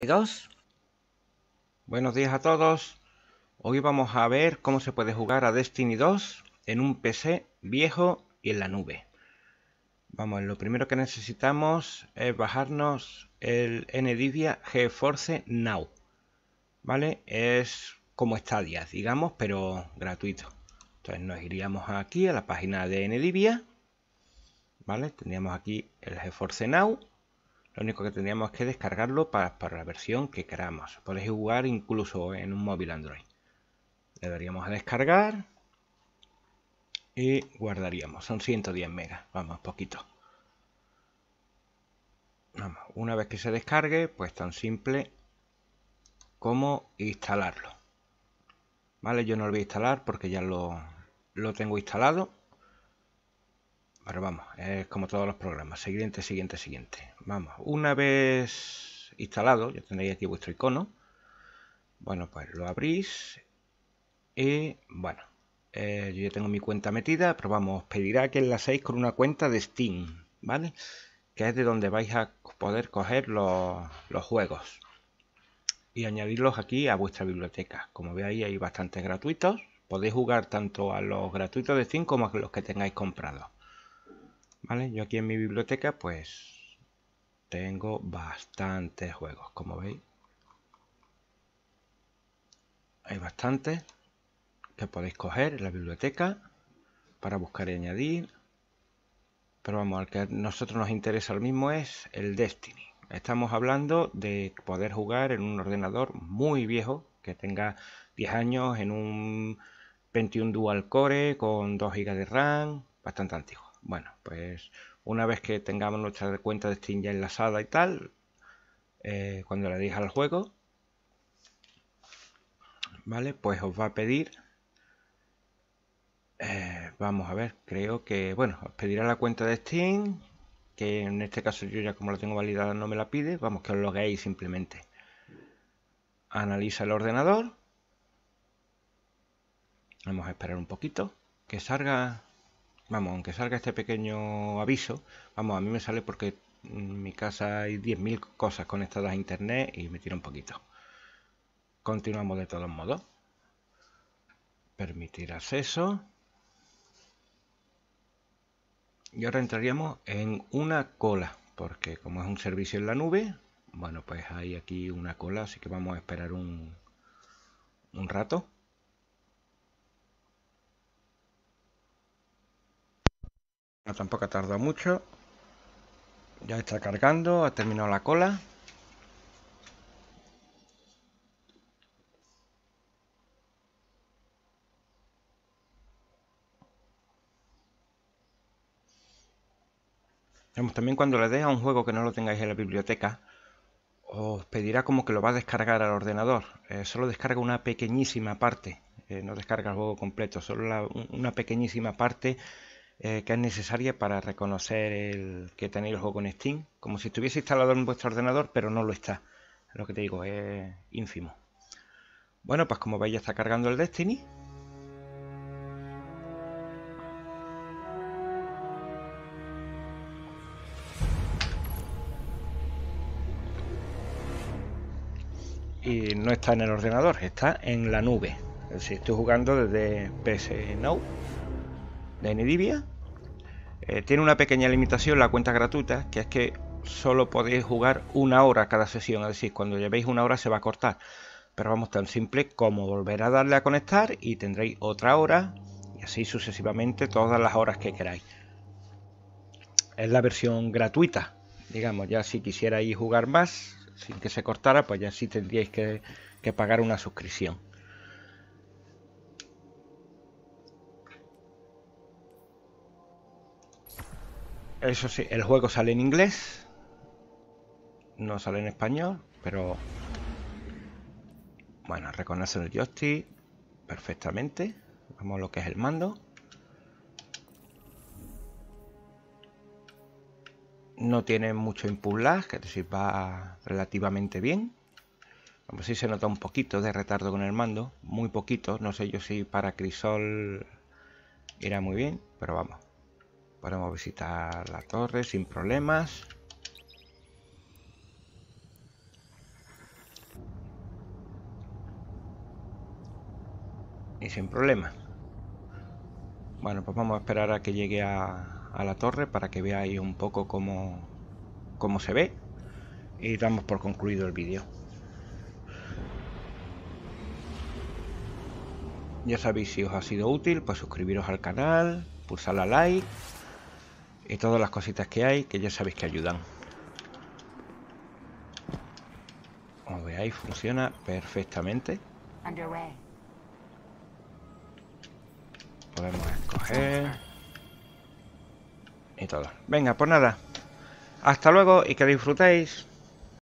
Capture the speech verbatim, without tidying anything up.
Dos. Buenos días a todos. Hoy vamos a ver cómo se puede jugar a Destiny dos en un P C viejo y en la nube. Vamos, lo primero que necesitamos es bajarnos el Nvidia GeForce Now, ¿vale? Es como Stadia, digamos, pero gratuito. Entonces nos iríamos aquí a la página de Nvidia, ¿vale? Tendríamos aquí el GeForce Now. Lo único que tendríamos es que descargarlo para, para la versión que queramos. Podéis jugar incluso en un móvil Android. Le daríamos a descargar y guardaríamos. Son ciento diez megas, vamos, poquito. Vamos, una vez que se descargue, pues tan simple como instalarlo. Vale, yo no lo voy a instalar porque ya lo, lo tengo instalado. Pero vamos, es como todos los programas. Siguiente, siguiente, siguiente. Vamos, una vez instalado, ya tendréis aquí vuestro icono. Bueno, pues lo abrís. Y bueno, eh, yo ya tengo mi cuenta metida, pero vamos, os pedirá que enlacéis con una cuenta de Steam, ¿vale? Que es de donde vais a poder coger los, los juegos. Y añadirlos aquí a vuestra biblioteca. Como veis, hay bastantes gratuitos. Podéis jugar tanto a los gratuitos de Steam como a los que tengáis comprados. Vale, yo aquí en mi biblioteca pues tengo bastantes juegos, como veis. Hay bastantes que podéis coger en la biblioteca para buscar y añadir. Pero vamos, al que a nosotros nos interesa lo mismo es el Destiny. Estamos hablando de poder jugar en un ordenador muy viejo, que tenga diez años, en un Pentium Dual Core con dos gigas de RAM, bastante antiguo. Bueno, pues una vez que tengamos nuestra cuenta de Steam ya enlazada y tal, eh, cuando le deis al juego, ¿vale? Pues os va a pedir, eh, vamos a ver, creo que, bueno, os pedirá la cuenta de Steam, que en este caso yo ya como la tengo validada no me la pide, vamos, que os logueéis simplemente. Analiza el ordenador, vamos a esperar un poquito, que salga... Vamos, aunque salga este pequeño aviso, vamos, a mí me sale porque en mi casa hay diez mil cosas conectadas a internet y me tira un poquito. Continuamos de todos modos. Permitir acceso. Y ahora entraríamos en una cola, porque como es un servicio en la nube, bueno, pues hay aquí una cola, así que vamos a esperar un, un rato. No, tampoco ha tardado mucho. Ya está cargando, ha terminado la cola. Vamos, también cuando le deis a un juego que no lo tengáis en la biblioteca, os pedirá como que lo va a descargar al ordenador. Eh, solo descarga una pequeñísima parte. Eh, no descarga el juego completo, solo la, una pequeñísima parte. Eh, que es necesaria para reconocer el, que tenéis el juego en Steam, como si estuviese instalado en vuestro ordenador, pero no lo está. Lo que te digo es ínfimo. Bueno, pues como veis ya está cargando el Destiny. Y no está en el ordenador, está en la nube. Es decir, estoy jugando desde P S Now de Nvidia. Eh, tiene una pequeña limitación la cuenta gratuita, que es que solo podéis jugar una hora cada sesión, es decir, cuando llevéis una hora se va a cortar, pero vamos, tan simple como volver a darle a conectar y tendréis otra hora, y así sucesivamente todas las horas que queráis. Es la versión gratuita, digamos. Ya si quisierais jugar más sin que se cortara, pues ya sí tendríais que, que pagar una suscripción. Eso sí, el juego sale en inglés, no sale en español, pero bueno, reconoce el joystick perfectamente. Vamos a lo que es el mando. No tiene mucho input lag, es decir, va relativamente bien. Vamos, sí se nota un poquito de retardo con el mando, muy poquito. No sé yo si para crisol irá muy bien, pero vamos. Podemos visitar la torre sin problemas. y sin problema. Bueno, pues vamos a esperar a que llegue a, a la torre para que veáis un poco cómo, cómo se ve, y damos por concluido el vídeo. Ya sabéis, si os ha sido útil, pues suscribiros al canal, pulsar a like y todas las cositas que hay, que ya sabéis que ayudan. Como veáis, funciona perfectamente. Podemos escoger y todo. Venga, pues nada, hasta luego y que disfrutéis.